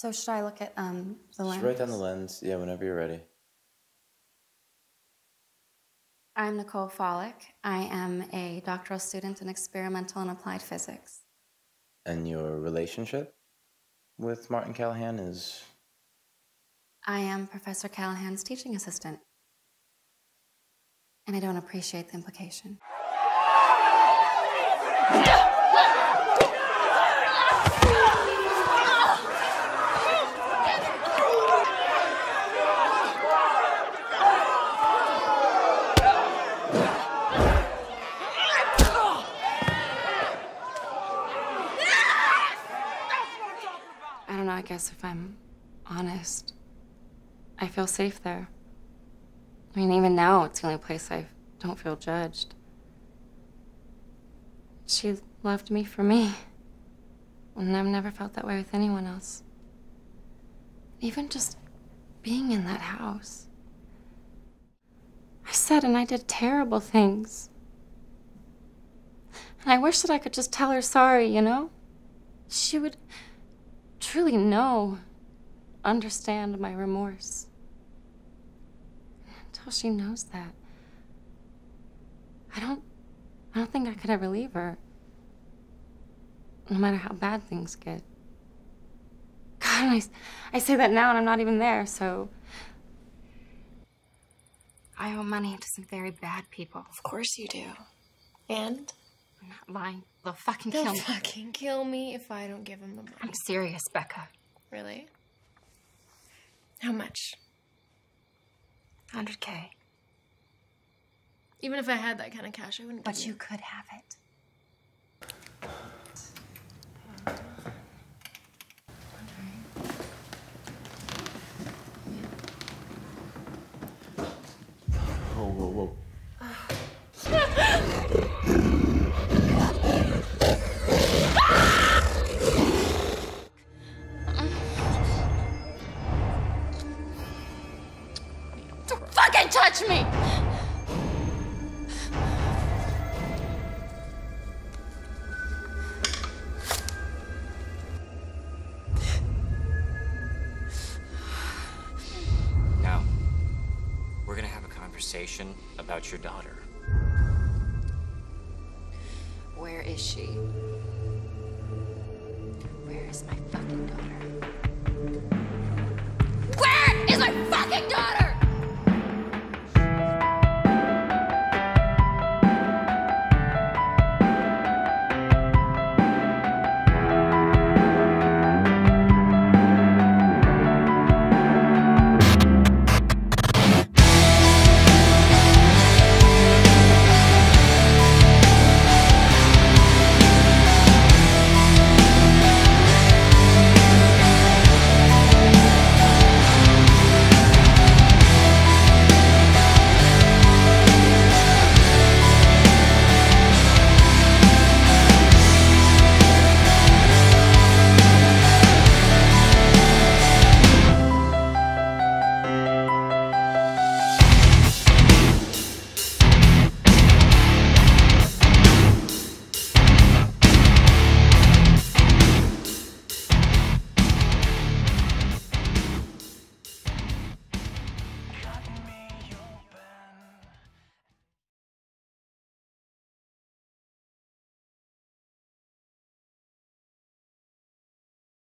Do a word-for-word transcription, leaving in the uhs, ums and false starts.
So should I look at um, the lens? Just write down the lens, yeah, whenever you're ready. I'm Nicole Follick. I am a doctoral student in experimental and applied physics. And your relationship with Martin Callahan is? I am Professor Callahan's teaching assistant. And I don't appreciate the implication. I don't know, I guess if I'm honest, I feel safe there. I mean, even now, it's the only place I don't feel judged. She loved me for me, and I've never felt that way with anyone else. Even just being in that house. I said and I did terrible things. And I wish that I could just tell her sorry, you know? She would truly know, understand my remorse. Until she knows that, I don't, I don't think I could ever leave her, no matter how bad things get. God, I, I say that now and I'm not even there, so. I owe money to some very bad people. Of course you do. And? I'm not lying. They'll fucking They'll kill me. They'll fucking kill me if I don't give them the money. I'm serious, Becca. Really? How much? one hundred K. Even if I had that kind of cash, I wouldn't But you it. could have it. Whoa, whoa, whoa. Don't fucking touch me! Now, we're gonna have a conversation about your daughter. Where is she? Where is my fucking daughter?